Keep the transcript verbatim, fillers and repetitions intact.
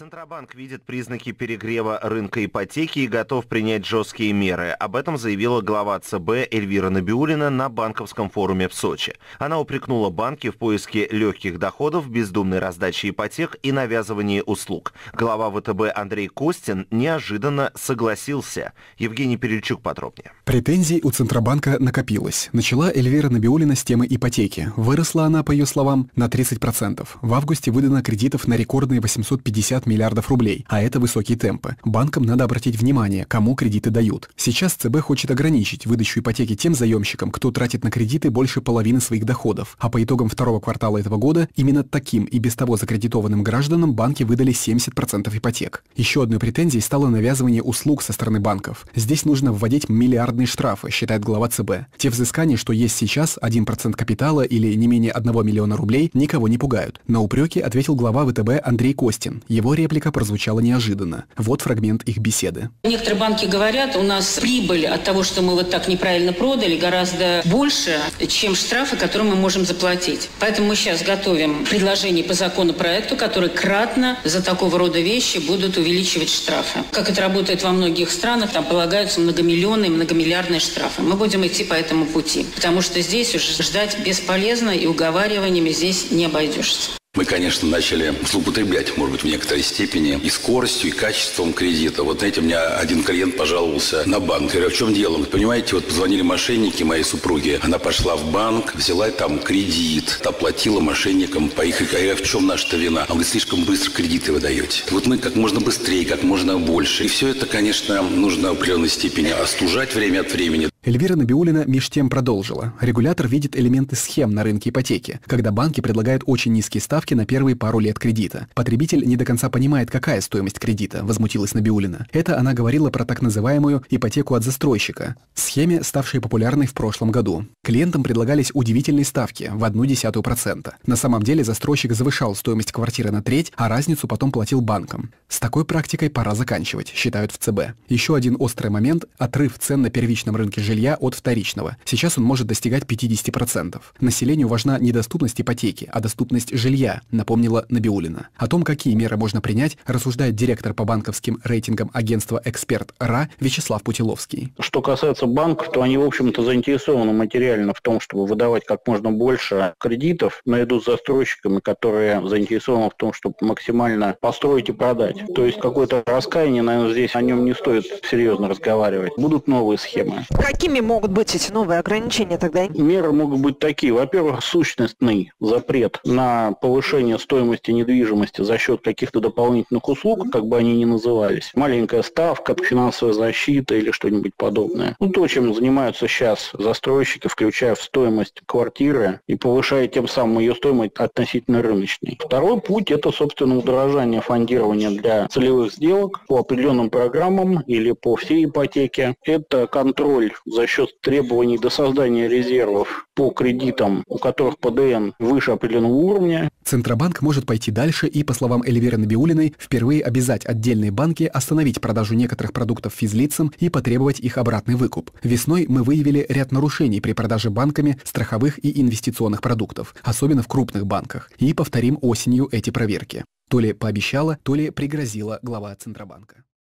Центробанк видит признаки перегрева рынка ипотеки и готов принять жесткие меры. Об этом заявила глава ЦБ Эльвира Набиуллина на банковском форуме в Сочи. Она упрекнула банки в поиске легких доходов, бездумной раздаче ипотек и навязывании услуг. Глава ВТБ Андрей Костин неожиданно согласился. Евгений Перельчук подробнее. Претензий у Центробанка накопилось. Начала Эльвира Набиуллина с темы ипотеки. Выросла она, по ее словам, на тридцать процентов. В августе выдано кредитов на рекордные восемьсот пятьдесят миллиардов рублей, а это высокие темпы. Банкам надо обратить внимание, кому кредиты дают. Сейчас ЦБ хочет ограничить выдачу ипотеки тем заемщикам, кто тратит на кредиты больше половины своих доходов. А по итогам второго квартала этого года именно таким и без того закредитованным гражданам банки выдали семьдесят процентов ипотек. Еще одной претензией стало навязывание услуг со стороны банков. Здесь нужно вводить миллиардные штрафы, считает глава ЦБ. Те взыскания, что есть сейчас, один процент капитала или не менее одного миллиона рублей, никого не пугают. На упреки ответил глава ВТБ Андрей Костин. Его реплика прозвучала неожиданно. Вот фрагмент их беседы. Некоторые банки говорят, у нас прибыль от того, что мы вот так неправильно продали, гораздо больше, чем штрафы, которые мы можем заплатить. Поэтому мы сейчас готовим предложение по законопроекту, который кратно за такого рода вещи будут увеличивать штрафы. Как это работает во многих странах, там полагаются многомиллионные, многомиллиардные штрафы. Мы будем идти по этому пути, потому что здесь уже ждать бесполезно и уговариваниями здесь не обойдешься. Мы, конечно, начали злоупотреблять, может быть, в некоторой степени, и скоростью, и качеством кредита. Вот, знаете, у меня один клиент пожаловался на банк. Я говорю, а в чем дело? Вы понимаете, вот позвонили мошенники моей супруге. Она пошла в банк, взяла там кредит, оплатила мошенникам по их... Я говорю, а в чем наша-то вина? Он говорит, слишком быстро кредиты вы даете. Вот мы как можно быстрее, как можно больше. И все это, конечно, нужно в определенной степени остужать время от времени. Эльвира Набиуллина меж тем продолжила. Регулятор видит элементы схем на рынке ипотеки, когда банки предлагают очень низкие ставки на первые пару лет кредита. Потребитель не до конца понимает, какая стоимость кредита, возмутилась Набиуллина. Это она говорила про так называемую ипотеку от застройщика, схеме, ставшей популярной в прошлом году. Клиентам предлагались удивительные ставки в одну десятую процента. На самом деле застройщик завышал стоимость квартиры на треть, а разницу потом платил банкам. С такой практикой пора заканчивать, считают в ЦБ. Еще один острый момент – отрыв цен на первичном рынке жилья. жилья от вторичного. Сейчас он может достигать пятидесяти процентов. Населению важна не доступность ипотеки, а доступность жилья, напомнила Набиуллина. О том, какие меры можно принять, рассуждает директор по банковским рейтингам агентства «Эксперт РА» Вячеслав Путиловский. Что касается банков, то они, в общем-то, заинтересованы материально в том, чтобы выдавать как можно больше кредитов наряду с застройщиками, которые заинтересованы в том, чтобы максимально построить и продать. То есть какое-то раскаяние, наверное, здесь о нем не стоит серьезно разговаривать. Будут новые схемы. Какими могут быть эти новые ограничения тогда? Меры могут быть такие. Во-первых, сущностный запрет на повышение стоимости недвижимости за счет каких-то дополнительных услуг, как бы они ни назывались. Маленькая ставка, финансовая защита или что-нибудь подобное. Ну, то, чем занимаются сейчас застройщики, включая в стоимость квартиры и повышая тем самым ее стоимость относительно рыночной. Второй путь – это, собственно, удорожание фондирования для целевых сделок по определенным программам или по всей ипотеке. Это контроль за счет требований до создания резервов по кредитам, у которых ПДН выше определенного уровня. Центробанк может пойти дальше и, по словам Эльвиры Набиуллиной, впервые обязать отдельные банки остановить продажу некоторых продуктов физлицам и потребовать их обратный выкуп. Весной мы выявили ряд нарушений при продаже банками страховых и инвестиционных продуктов, особенно в крупных банках, и повторим осенью эти проверки. То ли пообещала, то ли пригрозила глава Центробанка.